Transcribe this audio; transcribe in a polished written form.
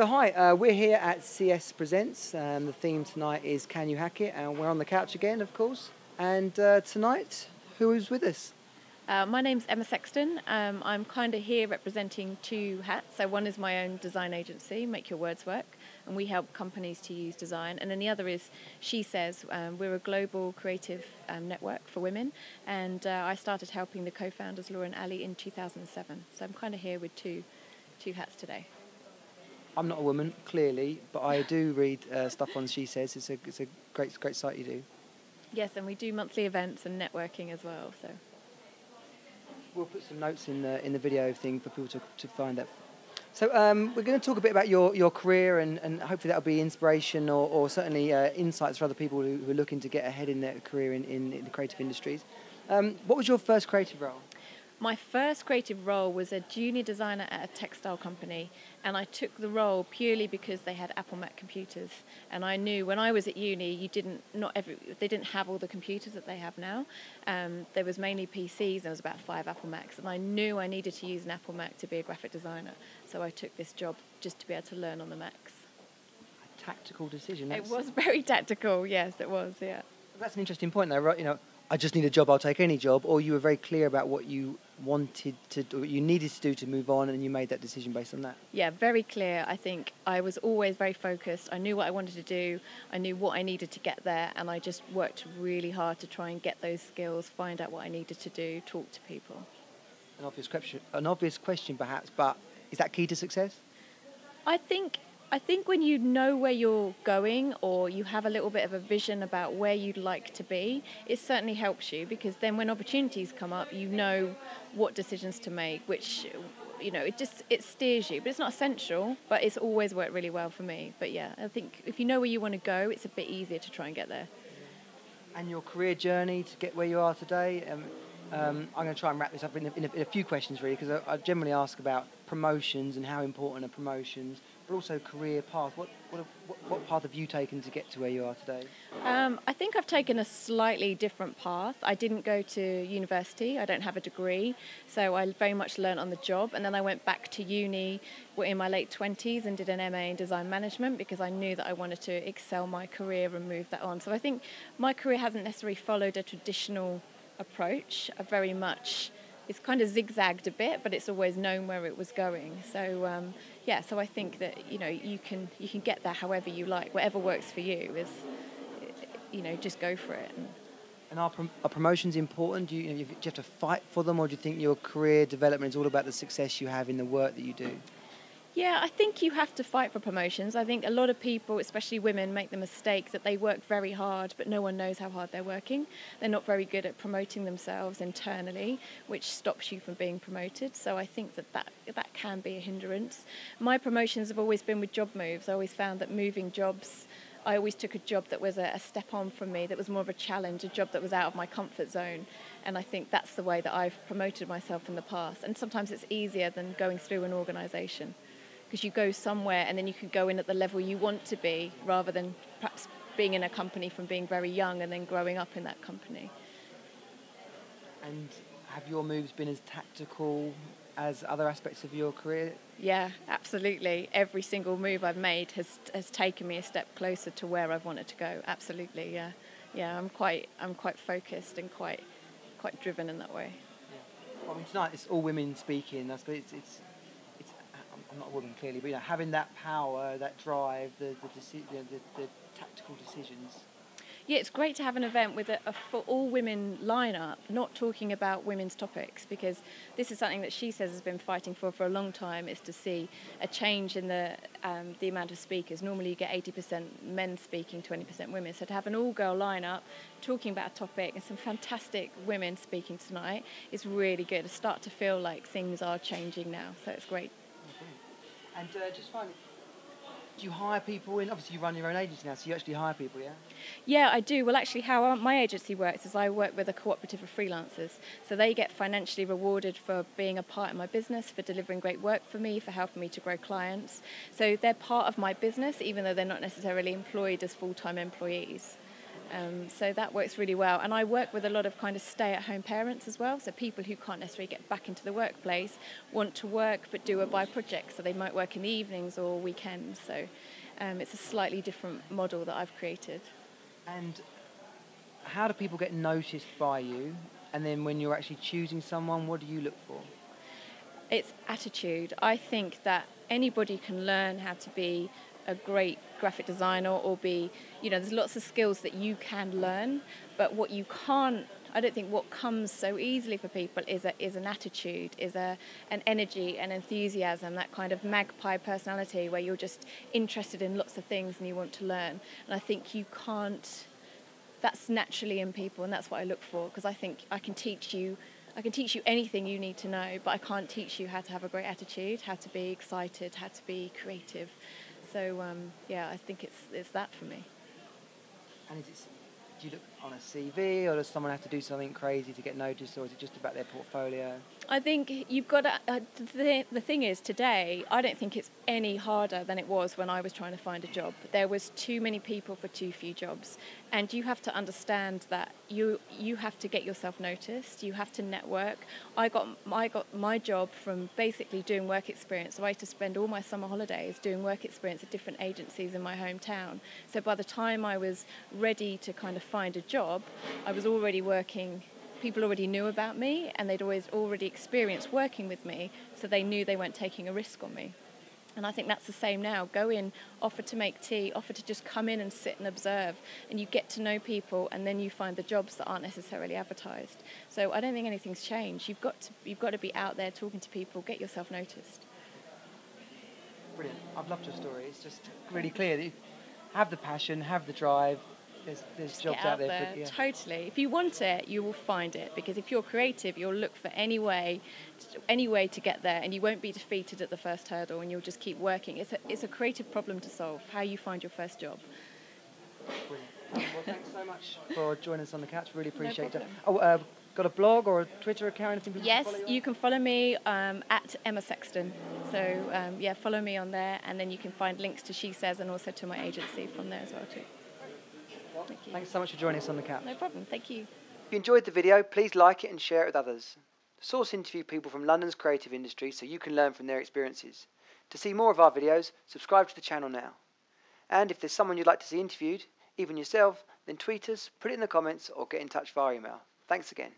So hi, we're here at CS Presents, and the theme tonight is Can You Hack It? And we're on the couch again, of course. And tonight, who is with us? My name's Emma Sexton. I'm kind of here representing two hats. So one is my own design agency, Make Your Words Work, and we help companies to use design. And then the other is She Says. We're a global creative network for women, and I started helping the co-founders, Lauren Alley, in 2007. So I'm kind of here with two hats today. I'm not a woman, clearly, but I do read stuff on She Says. It's a great site you do. Yes, and we do monthly events and networking as well. So we'll put some notes in the video thing for people to find that. So we're going to talk a bit about your career, and hopefully that'll be inspiration or certainly insights for other people who are looking to get ahead in their career in the creative industries. What was your first creative role? My first creative role was a junior designer at a textile company, and I took the role purely because they had Apple Mac computers, and I knew when I was at uni they didn't have all the computers that they have now. There was mainly PCs. There was about 5 Apple Macs, and I knew I needed to use an Apple Mac to be a graphic designer, so I took this job just to be able to learn on the Macs. A tactical decision. It was very tactical. Yes, it was. Yeah. That's an interesting point, though, right? You know, I just need a job, I'll take any job, or you were very clear about what you wanted to do, what you needed to do to move on, and you made that decision based on that? Yeah, very clear. I think I was always very focused. I knew what I wanted to do, I knew what I needed to get there, and I just worked really hard to try and get those skills, find out what I needed to do, talk to people. An obvious question perhaps, but is that key to success? I think when you know where you're going, or you have a little bit of a vision about where you'd like to be, it certainly helps you, because then when opportunities come up, you know what decisions to make, which, you know, it steers you. But it's not essential, but it's always worked really well for me. But yeah, I think if you know where you want to go, it's a bit easier to try and get there. And your career journey to get where you are today, I'm going to try and wrap this up in a few questions, really, because I generally ask about promotions and how important are promotions, but also career path. What path have you taken to get to where you are today? I think I've taken a slightly different path. I didn't go to university. I don't have a degree, so I very much learnt on the job, and then I went back to uni in my late 20s and did an MA in design management, because I knew that I wanted to excel my career and move that on. So I think my career hasn't necessarily followed a traditional approach. It's kind of zigzagged a bit, but it's always known where it was going. So yeah, so I think that, you know, you can get there however you like, whatever works for you is, you know, just go for it. And are promotions important? Do you have to fight for them, or do you think your career development is all about the success you have in the work that you do? Yeah, I think you have to fight for promotions. I think a lot of people, especially women, make the mistake that they work very hard, but no one knows how hard they're working. They're not very good at promoting themselves internally, which stops you from being promoted. So I think that can be a hindrance. My promotions have always been with job moves. I always found that moving jobs, I always took a job that was a step on from me, that was more of a challenge, a job that was out of my comfort zone. And I think that's the way that I've promoted myself in the past. And sometimes it's easier than going through an organisation, because you go somewhere and then you can go in at the level you want to be, rather than perhaps being in a company from being very young and then growing up in that company. And have your moves been as tactical as other aspects of your career? Yeah, absolutely. Every single move I've made has taken me a step closer to where I've wanted to go. Absolutely, yeah. Yeah, I'm quite focused and quite driven in that way. Yeah. Well, I mean, tonight it's all women speaking. That's good. I'm not a woman, clearly, but, you know, having that power, that drive, the tactical decisions. Yeah, it's great to have an event with a for all women lineup, not talking about women's topics, because this is something that She Says has been fighting for a long time, is to see a change in the amount of speakers. Normally you get 80% men speaking, 20% women. So to have an all-girl lineup talking about a topic, and some fantastic women speaking tonight, is really good. I start to feel like things are changing now, so it's great. And just finally, do you hire people in? Obviously, you run your own agency now, so you actually hire people, yeah? Yeah, I do. Well, actually, how my agency works is I work with a cooperative of freelancers. So they get financially rewarded for being a part of my business, for delivering great work for me, for helping me to grow clients. So they're part of my business, even though they're not necessarily employed as full-time employees. So that works really well. And I work with a lot of kind of stay-at-home parents as well, so people who can't necessarily get back into the workplace want to work but do a by project, so they might work in the evenings or weekends. So it's a slightly different model that I've created. And how do people get noticed by you? And then when you're actually choosing someone, what do you look for? It's attitude. I think that anybody can learn how to be a great graphic designer or be, you know, there's lots of skills that you can learn, but what you can't, I don't think what comes so easily for people is an attitude, is an energy and enthusiasm, that kind of magpie personality where you're just interested in lots of things and you want to learn. And I think you can't, that's naturally in people, and that's what I look for, because I think I can teach you anything you need to know, but I can't teach you how to have a great attitude, how to be excited, how to be creative. So, yeah, I think it's that for me. And do you look on a CV, or does someone have to do something crazy to get noticed, or is it just about their portfolio? I think you've got to... the thing is, today, I don't think it's any harder than it was when I was trying to find a job. There was too many people for too few jobs, and you have to understand that you have to get yourself noticed, you have to network. I got my job from basically doing work experience, so I used to spend all my summer holidays doing work experience at different agencies in my hometown. So by the time I was ready to kind of find a job, I was already working. People already knew about me, and they'd already experienced working with me, so they knew they weren't taking a risk on me. And I think that's the same now. Go in, offer to make tea, offer to just come in and sit and observe, and you get to know people, and then you find the jobs that aren't necessarily advertised. So I don't think anything's changed. You've got to be out there talking to people, get yourself noticed. Brilliant. I've loved your story. It's just really clear that you have the passion, have the drive. There's jobs out there. For, yeah. Totally. If you want it, you will find it, because if you're creative, you'll look for any way to get there, and you won't be defeated at the first hurdle, and you'll just keep working. It's a creative problem to solve, how you find your first job. Brilliant. Well, thanks so much for joining us on The Couch. Really appreciate it. Oh, got a blog or a Twitter account? Anything people can follow you on? Yes, you can follow me at Emma Sexton. So, yeah, follow me on there, and then you can find links to She Says and also to my agency from there as well too. Thank you. Thanks so much for joining us on The Couch. No problem, thank you. If you enjoyed the video, please like it and share it with others. Source interview people from London's creative industry so you can learn from their experiences. To see more of our videos, subscribe to the channel now. And if there's someone you'd like to see interviewed, even yourself, then tweet us, put it in the comments, or get in touch via email. Thanks again.